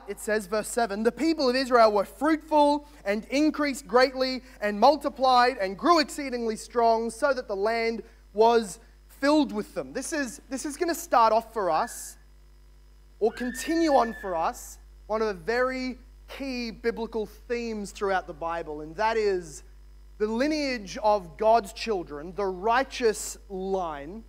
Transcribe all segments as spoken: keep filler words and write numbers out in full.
But, it says, verse seven, the people of Israel were fruitful and increased greatly and multiplied and grew exceedingly strong, so that the land was filled with them. This is, this is going to start off for us, or continue on for us, one of the very key biblical themes throughout the Bible, and that is the lineage of God's children, the righteous line,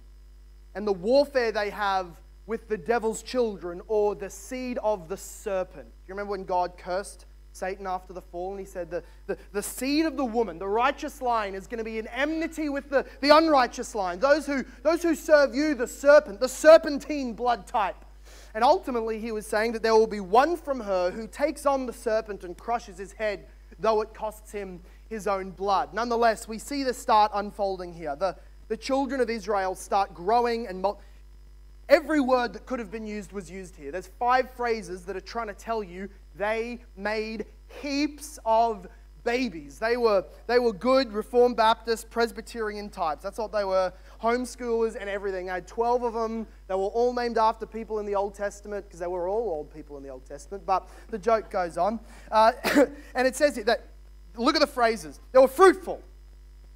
and the warfare they have with the devil's children, or the seed of the serpent. Do you remember when God cursed Satan after the fall, and he said the, the, the seed of the woman, the righteous line, is going to be in enmity with the, the unrighteous line, those who, those who serve you, the serpent, the serpentine blood type. And ultimately he was saying that there will be one from her who takes on the serpent and crushes his head, though it costs him his own blood. Nonetheless, we see the start unfolding here. The, the children of Israel start growing and multiplying. Every word that could have been used was used here. There's five phrases that are trying to tell you they made heaps of babies. They were, they were good Reformed Baptist Presbyterian types. That's what they were, homeschoolers and everything. They had twelve of them. They were all named after people in the Old Testament, because they were all old people in the Old Testament. But the joke goes on. Uh, and it says that, look at the phrases. They were fruitful,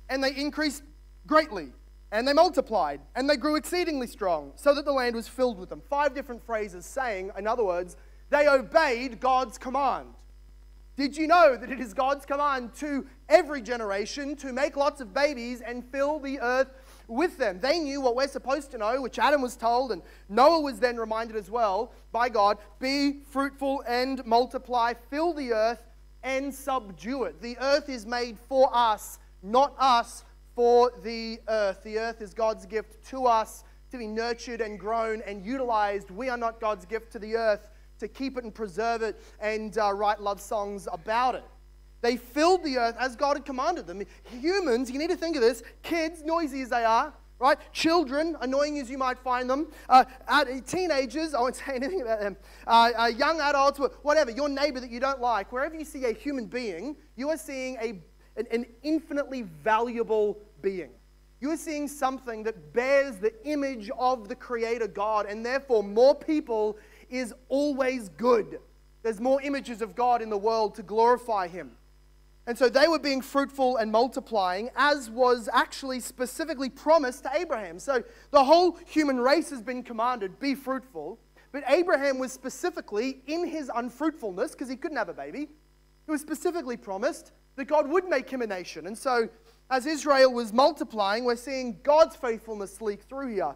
and they increased greatly, and they multiplied, and they grew exceedingly strong, so that the land was filled with them. Five different phrases saying, in other words, they obeyed God's command. Did you know that it is God's command to every generation to make lots of babies and fill the earth with them? They knew what we're supposed to know, which Adam was told, and Noah was then reminded as well by God, be fruitful and multiply, fill the earth and subdue it. The earth is made for us, not us for the earth. The earth is God's gift to us to be nurtured and grown and utilized. We are not God's gift to the earth to keep it and preserve it and uh, write love songs about it. They filled the earth as God had commanded them. Humans, you need to think of this, kids, noisy as they are, right? Children, annoying as you might find them. Uh, teenagers, I won't say anything about them. Uh, uh, young adults, whatever, your neighbor that you don't like, wherever you see a human being, you are seeing a An, an infinitely valuable being. You are seeing something that bears the image of the Creator God, and therefore more people is always good. There's more images of God in the world to glorify Him. And so they were being fruitful and multiplying, as was actually specifically promised to Abraham. So the whole human race has been commanded, be fruitful. But Abraham was specifically, in his unfruitfulness, because he couldn't have a baby, he was specifically promised that God would make him a nation. And so, as Israel was multiplying, we're seeing God's faithfulness leak through here.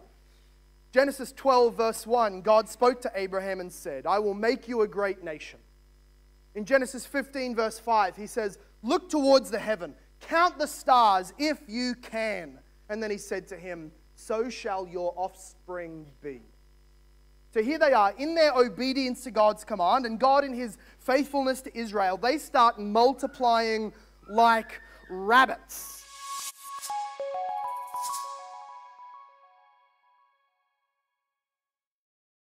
Genesis twelve, verse one, God spoke to Abraham and said, I will make you a great nation. In Genesis fifteen, verse five, he says, look towards the heaven, count the stars if you can. And then he said to him, so shall your offspring be. So here they are in their obedience to God's command, and God in His faithfulness to Israel, they start multiplying like rabbits.